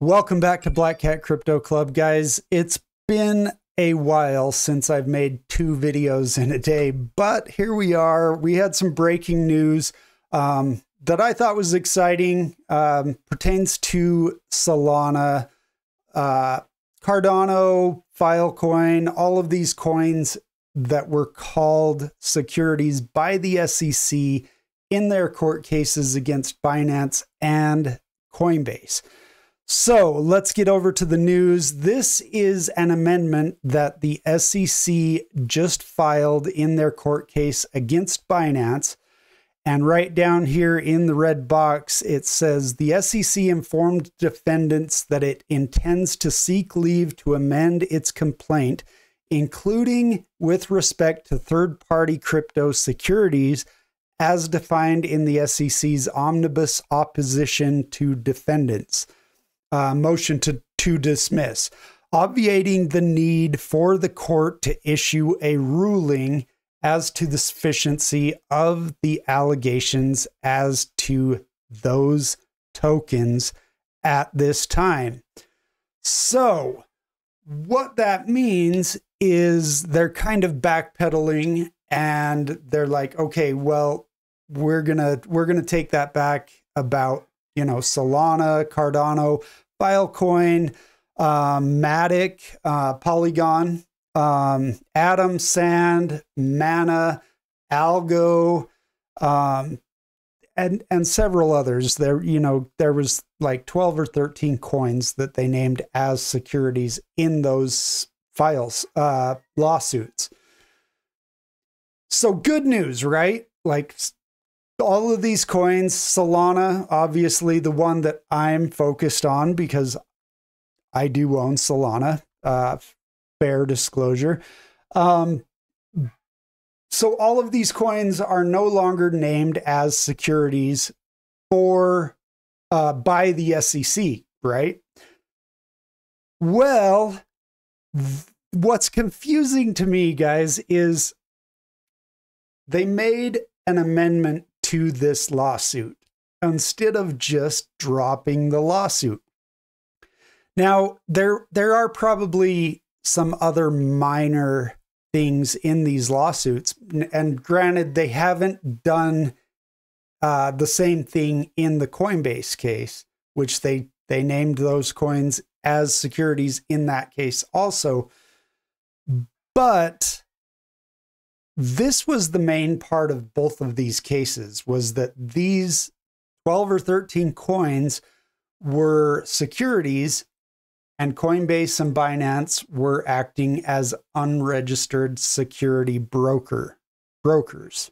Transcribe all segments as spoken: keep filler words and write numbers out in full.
Welcome back to Black Cat Crypto Club, guys. It's been a while since I've made two videos in a day, but here we are. We had some breaking news um, that I thought was exciting, um, pertains to Solana, uh, Cardano, Filecoin, all of these coins that were called securities by the S E C in their court cases against Binance and Coinbase. So let's get over to the news. This is an amendment that the S E C just filed in their court case against Binance. And right down here in the red box, it says the S E C informed defendants that it intends to seek leave to amend its complaint, including with respect to third-party crypto securities as defined in the S E C's omnibus opposition to defendants. Uh, motion to, to dismiss, obviating the need for the court to issue a ruling as to the sufficiency of the allegations as to those tokens at this time. So what that means is they're kind of backpedaling and they're like, okay, well, we're gonna, we're gonna take that back about, you know, Solana, Cardano, Filecoin, um, Matic, uh, Polygon, um, Atom, Sand, Mana, Algo, um, and and several others. There, you know, there was like twelve or thirteen coins that they named as securities in those files uh, lawsuits. So good news, right? Like, all of these coins, Solana, obviously the one that I'm focused on because I do own Solana, uh, fair disclosure. Um, so all of these coins are no longer named as securities for, uh, by the S E C, right? Well, what's confusing to me, guys, is they made an amendment to this lawsuit instead of just dropping the lawsuit. Now, there, there are probably some other minor things in these lawsuits. And granted, they haven't done uh, the same thing in the Coinbase case, which they, they named those coins as securities in that case also. But this was the main part of both of these cases, was that these twelve or thirteen coins were securities and Coinbase and Binance were acting as unregistered security broker brokers.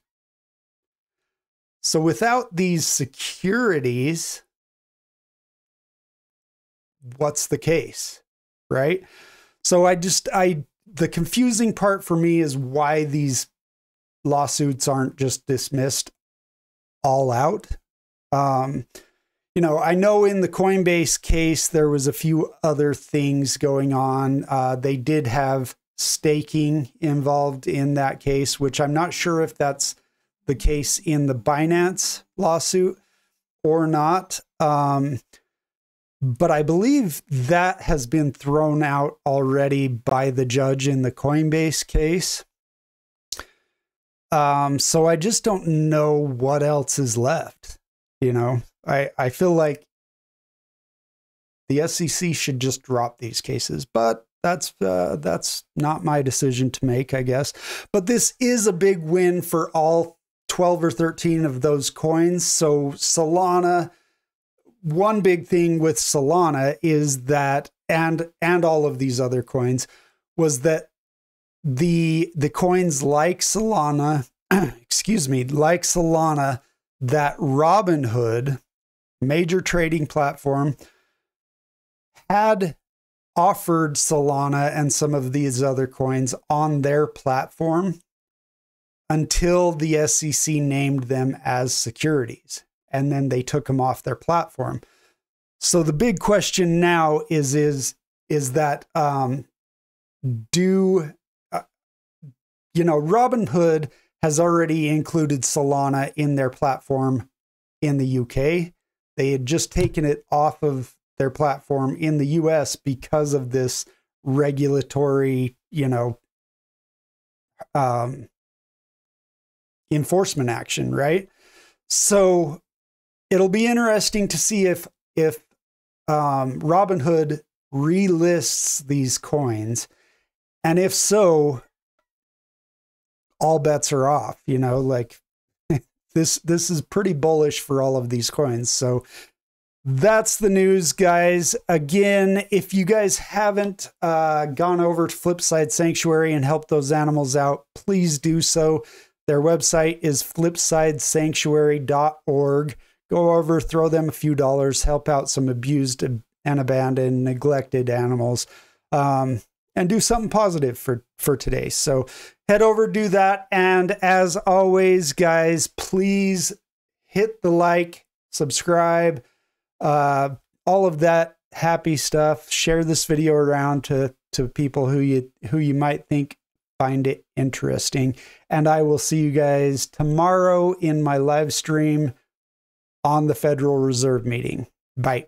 So without these securities, what's the case, right? So I just, I, the confusing part for me is why these lawsuits aren't just dismissed all out. Um, you know, I know in the Coinbase case, there was a few other things going on. Uh, they did have staking involved in that case, which I'm not sure if that's the case in the Binance lawsuit or not. Um, but I believe that has been thrown out already by the judge in the Coinbase case. Um, so I just don't know what else is left. You know, I, I feel like the S E C should just drop these cases, but that's, uh, that's not my decision to make, I guess. But this is a big win for all twelve or thirteen of those coins. So Solana, one big thing with Solana is that, and, and all of these other coins, was that the, the coins like Solana, excuse me, like Solana, that Robinhood, major trading platform, had offered Solana and some of these other coins on their platform until the S E C named them as securities. And then they took them off their platform. So the big question now is, is, is that, um, do, uh, you know, Robinhood has already included Solana in their platform in the U K. They had just taken it off of their platform in the U S because of this regulatory, you know, um, enforcement action, right? So it'll be interesting to see if, if um, Robinhood relists these coins. And if so, all bets are off, you know, like this, this is pretty bullish for all of these coins. So that's the news, guys. Again, if you guys haven't uh, gone over to Flipside Sanctuary and helped those animals out, please do so. Their website is flipside sanctuary dot org. Go over, throw them a few dollars, help out some abused and abandoned, neglected animals, um, and do something positive for, for today. So head over, do that. And as always, guys, please hit the like, subscribe, uh, all of that happy stuff. Share this video around to, to people who you, who you might think find it interesting. And I will see you guys tomorrow in my live stream on the Federal Reserve meeting. Bye.